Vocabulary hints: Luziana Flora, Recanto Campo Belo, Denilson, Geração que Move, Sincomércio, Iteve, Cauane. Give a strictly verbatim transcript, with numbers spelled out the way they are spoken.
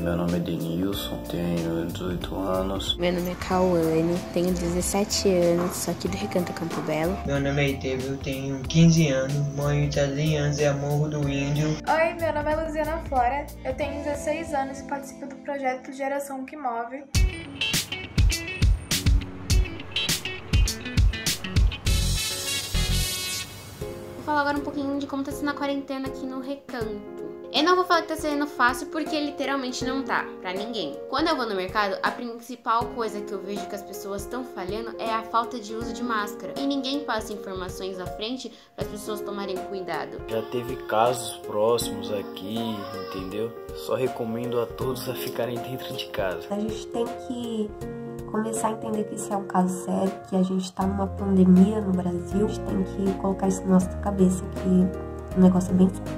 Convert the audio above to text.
Meu nome é Denilson, tenho dezoito anos. Meu nome é Cauane, tenho dezessete anos, sou aqui do Recanto Campo Belo. Meu nome é Iteve, eu tenho quinze anos, mãe de italianos e amor do índio. Oi, meu nome é Luziana Flora, eu tenho dezesseis anos e participo do projeto Geração que Move. Vou falar agora um pouquinho de como está sendo a quarentena aqui no Recanto. Eu não vou falar que tá sendo fácil porque literalmente não tá, pra ninguém. Quando eu vou no mercado, a principal coisa que eu vejo que as pessoas estão falhando é a falta de uso de máscara. E ninguém passa informações à frente para as pessoas tomarem cuidado. Já teve casos próximos aqui, entendeu? Só recomendo a todos a ficarem dentro de casa. A gente tem que começar a entender que isso é um caso sério, que a gente tá numa pandemia no Brasil. A gente tem que colocar isso na nossa cabeça, que o negócio é bem sério.